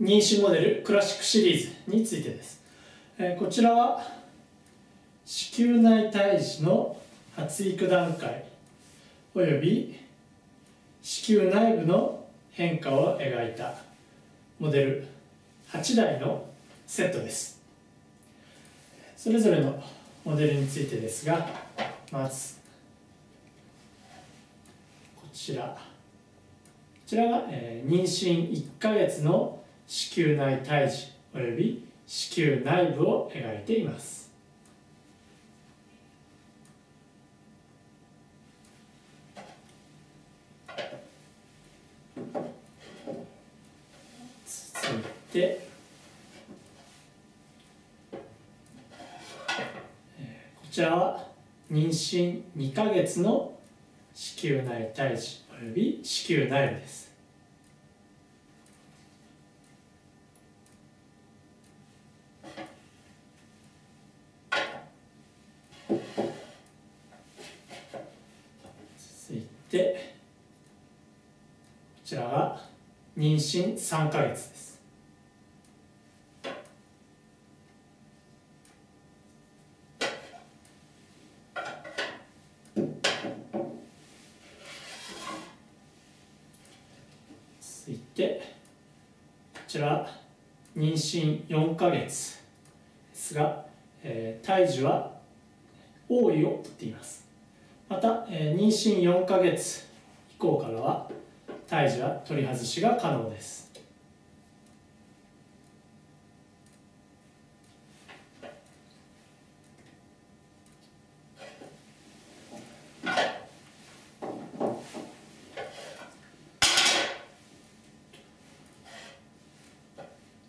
妊娠モデルクラシックシリーズについてです。こちらは子宮内胎児の発育段階および子宮内部の変化を描いたモデル8台のセットです。それぞれのモデルについてですが、まずこちらが妊娠1ヶ月の子宮内胎児および子宮内部を描いています。続いてこちらは妊娠2ヶ月の子宮内胎児および子宮内部です。続いてこちらが妊娠3ヶ月です。続いてこちら妊娠4ヶ月ですが、胎児は王位を取っています。また、妊娠4ヶ月以降からは胎児は取り外しが可能です。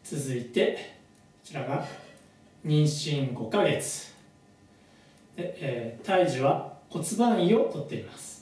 続いてこちらが妊娠5ヶ月で、胎児は骨盤位をとっています。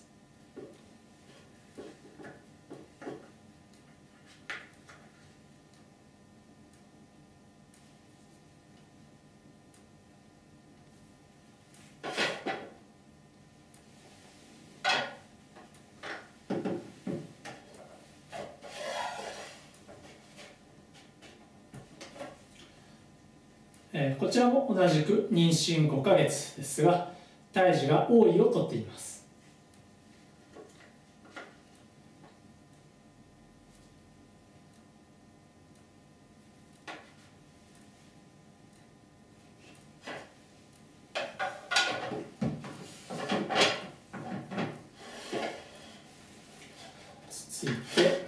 こちらも同じく妊娠5ヶ月ですが、胎児が王位を取っています。続いて、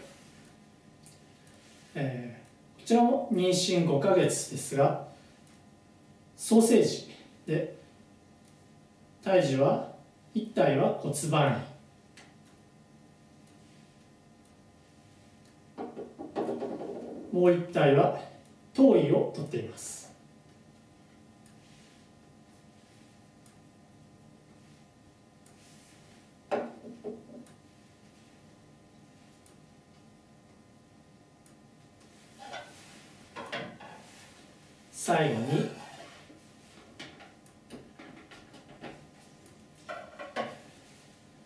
こちらも妊娠5ヶ月ですが、ソーセージで、胎児は1体は骨盤位、もう1体は頭位をとっています。最後に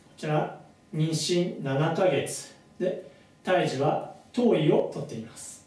こちら妊娠7ヶ月で胎児は頭位を取っています。